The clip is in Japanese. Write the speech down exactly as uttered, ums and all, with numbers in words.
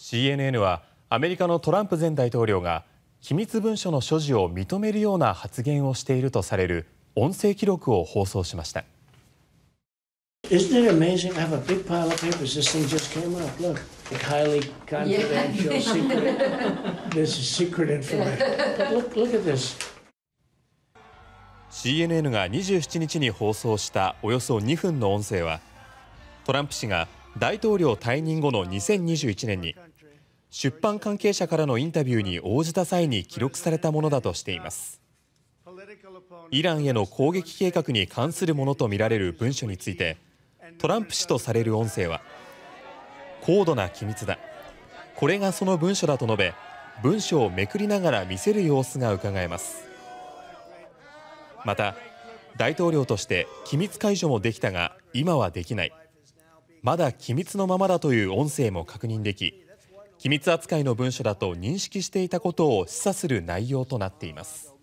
シーエヌエヌ はアメリカのトランプ前大統領が機密文書の所持を認めるような発言をしているとされる音声記録を放送しました。シーエヌエヌ がにじゅうしちにちに放送したおよそにふんの音声は、トランプ氏が大統領退任後のにせんにじゅういちねんに出版関係者からのインタビューに応じた際に記録されたものだとしています。イランへの攻撃計画に関するものとみられる文書について、トランプ氏とされる音声は、高度な機密だ、これがその文書だと述べ、文書をめくりながら見せる様子がうかがえます。また、大統領として機密解除もできたが今はできない、まだ機密のままだという音声も確認でき、機密扱いの文書だと認識していたことを示唆する内容となっています。